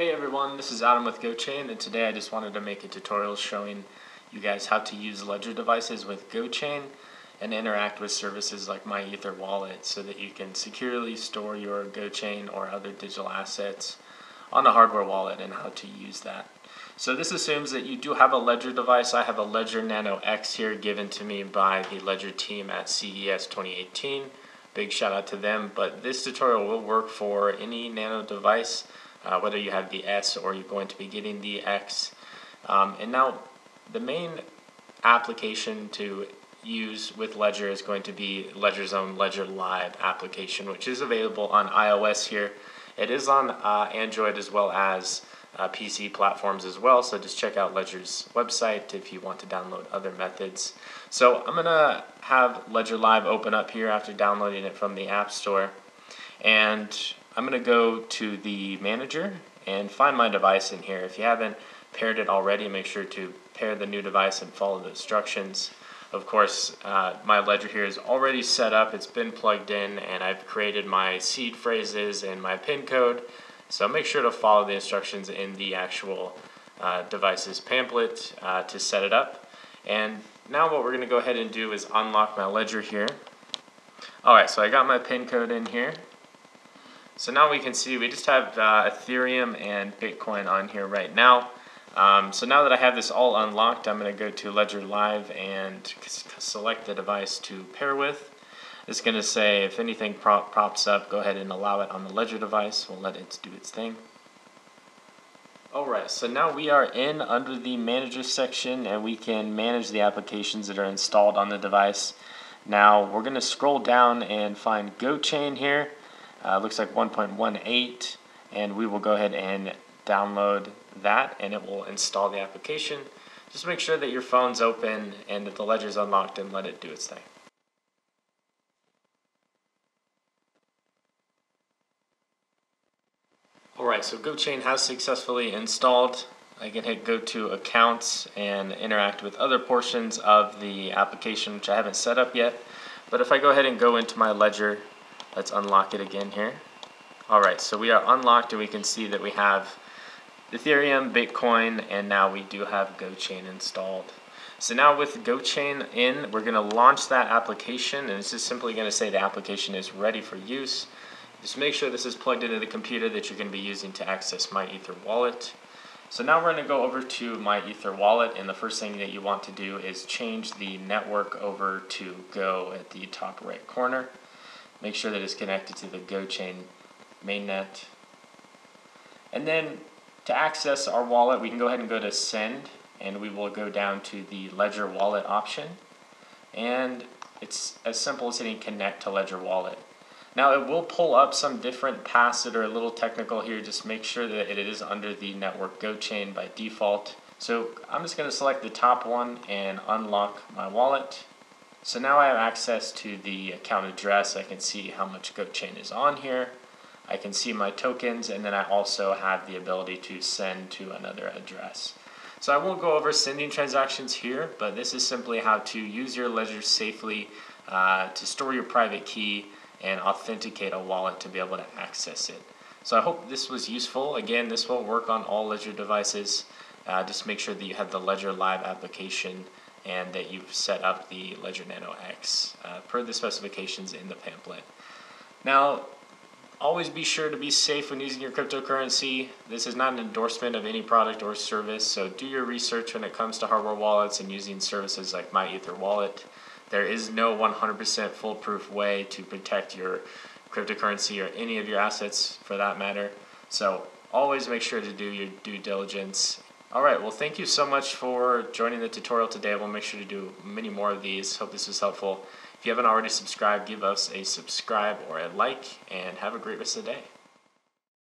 Hey everyone, this is Adam with GoChain, and today I just wanted to make a tutorial showing you guys how to use Ledger devices with GoChain and interact with services like MyEtherWallet so that you can securely store your GoChain or other digital assets on a hardware wallet and how to use that. So this assumes that you do have a Ledger device. I have a Ledger Nano X here given to me by the Ledger team at CES 2018. Big shout out to them, but this tutorial will work for any Nano device. Whether you have the S or you're going to be getting the X. And now the main application to use with Ledger is going to be Ledger's own Ledger Live application, which is available on iOS here. It is on Android as well as PC platforms as well, so just check out Ledger's website if you want to download other methods. So I'm going to have Ledger Live open up here after downloading it from the App Store. And I'm going to go to the manager and find my device in here. If you haven't paired it already, make sure to pair the new device and follow the instructions. Of course, my Ledger here is already set up. It's been plugged in, and I've created my seed phrases and my PIN code. So make sure to follow the instructions in the actual device's pamphlet to set it up. And now what we're going to go ahead and do is unlock my Ledger here. All right, so I got my PIN code in here. So now we can see we just have Ethereum and Bitcoin on here right now. So now that I have this all unlocked, I'm going to go to Ledger Live and select the device to pair with. It's going to say if anything pops up, go ahead and allow it on the Ledger device. We'll let it do its thing. Alright, so now we are in under the manager section, and we can manage the applications that are installed on the device. Now we're going to scroll down and find GoChain here. Looks like 1.18, and we will go ahead and download that, and it will install the application. Just make sure that your phone's open and that the Ledger's unlocked, and let it do its thing. Alright, so GoChain has successfully installed. I can hit go to accounts and interact with other portions of the application, which I haven't set up yet. But if I go ahead and go into my Ledger, let's unlock it again here. Alright, so we are unlocked, and we can see that we have Ethereum, Bitcoin, and now we do have GoChain installed. So now with GoChain in, we're going to launch that application, and it's just simply going to say the application is ready for use. Just make sure this is plugged into the computer that you're going to be using to access MyEtherWallet. So now we're going to go over to MyEtherWallet, and the first thing that you want to do is change the network over to Go at the top right corner. Make sure that it's connected to the GoChain mainnet. And then to access our wallet, we can go ahead and go to Send, and we will go down to the Ledger Wallet option. And it's as simple as hitting Connect to Ledger Wallet. Now it will pull up some different paths that are a little technical here. Just make sure that it is under the network GoChain by default. So I'm just going to select the top one and unlock my wallet. So now I have access to the account address. I can see how much GoChain is on here. I can see my tokens, and then I also have the ability to send to another address. So I won't go over sending transactions here, but this is simply how to use your Ledger safely to store your private key and authenticate a wallet to be able to access it. So I hope this was useful. Again, this will work on all Ledger devices. Just make sure that you have the Ledger Live application and that you've set up the Ledger Nano X per the specifications in the pamphlet. Now, always be sure to be safe when using your cryptocurrency. This is not an endorsement of any product or service, so do your research when it comes to hardware wallets and using services like MyEtherWallet. There is no 100% foolproof way to protect your cryptocurrency or any of your assets for that matter, so always make sure to do your due diligence. Alright, well thank you so much for joining the tutorial today. We'll make sure to do many more of these. Hope this was helpful. If you haven't already subscribed, give us a subscribe or a like, and have a great rest of the day.